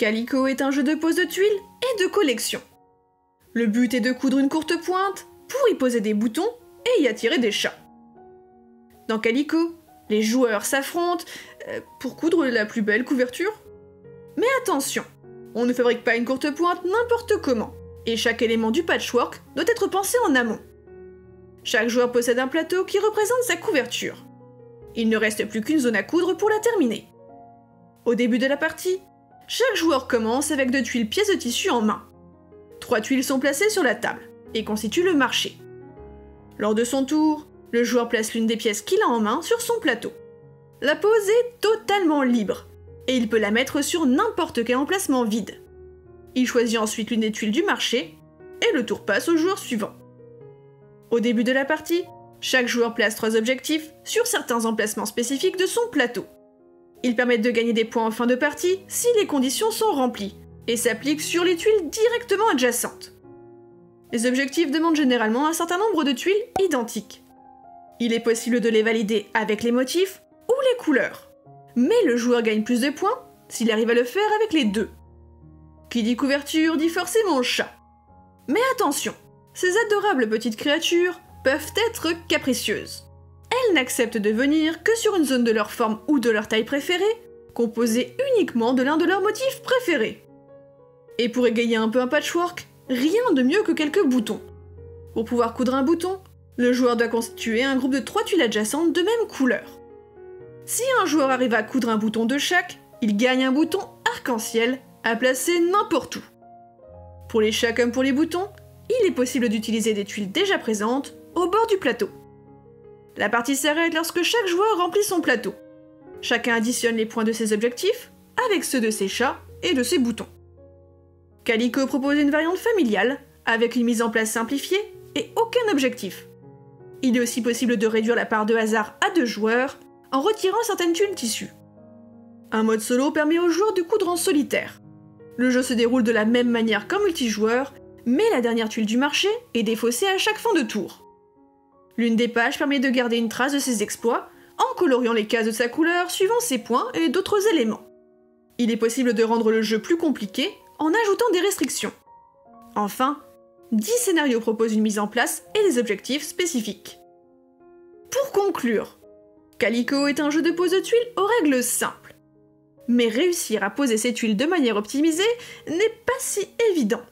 Calico est un jeu de pose de tuiles et de collection. Le but est de coudre une courte pointe pour y poser des boutons et y attirer des chats. Dans Calico, les joueurs s'affrontent pour coudre la plus belle couverture. Mais attention, on ne fabrique pas une courte pointe n'importe comment, et chaque élément du patchwork doit être pensé en amont. Chaque joueur possède un plateau qui représente sa couverture. Il ne reste plus qu'une zone à coudre pour la terminer. Au début de la partie, chaque joueur commence avec 2 tuiles pièces de tissu en main. 3 tuiles sont placées sur la table et constituent le marché. Lors de son tour, le joueur place l'une des pièces qu'il a en main sur son plateau. La pose est totalement libre et il peut la mettre sur n'importe quel emplacement vide. Il choisit ensuite l'une des tuiles du marché et le tour passe au joueur suivant. Au début de la partie, chaque joueur place 3 objectifs sur certains emplacements spécifiques de son plateau. Ils permettent de gagner des points en fin de partie si les conditions sont remplies et s'appliquent sur les tuiles directement adjacentes. Les objectifs demandent généralement un certain nombre de tuiles identiques. Il est possible de les valider avec les motifs ou les couleurs, mais le joueur gagne plus de points s'il arrive à le faire avec les deux. Qui dit couverture dit forcément chat. Mais attention, ces adorables petites créatures peuvent être capricieuses. Elles n'acceptent de venir que sur une zone de leur forme ou de leur taille préférée, composée uniquement de l'un de leurs motifs préférés. Et pour égayer un peu un patchwork, rien de mieux que quelques boutons. Pour pouvoir coudre un bouton, le joueur doit constituer un groupe de 3 tuiles adjacentes de même couleur. Si un joueur arrive à coudre un bouton de chaque, il gagne un bouton arc-en-ciel à placer n'importe où. Pour les chats comme pour les boutons, il est possible d'utiliser des tuiles déjà présentes au bord du plateau. La partie s'arrête lorsque chaque joueur remplit son plateau. Chacun additionne les points de ses objectifs avec ceux de ses chats et de ses boutons. Calico propose une variante familiale avec une mise en place simplifiée et aucun objectif. Il est aussi possible de réduire la part de hasard à 2 joueurs en retirant certaines tuiles tissues. Un mode solo permet aux joueurs de coudre en solitaire. Le jeu se déroule de la même manière qu'en multijoueur, mais la dernière tuile du marché est défaussée à chaque fin de tour. L'une des pages permet de garder une trace de ses exploits en coloriant les cases de sa couleur suivant ses points et d'autres éléments. Il est possible de rendre le jeu plus compliqué en ajoutant des restrictions. Enfin, 10 scénarios proposent une mise en place et des objectifs spécifiques. Pour conclure, Calico est un jeu de pose de tuiles aux règles simples. Mais réussir à poser ses tuiles de manière optimisée n'est pas si évident.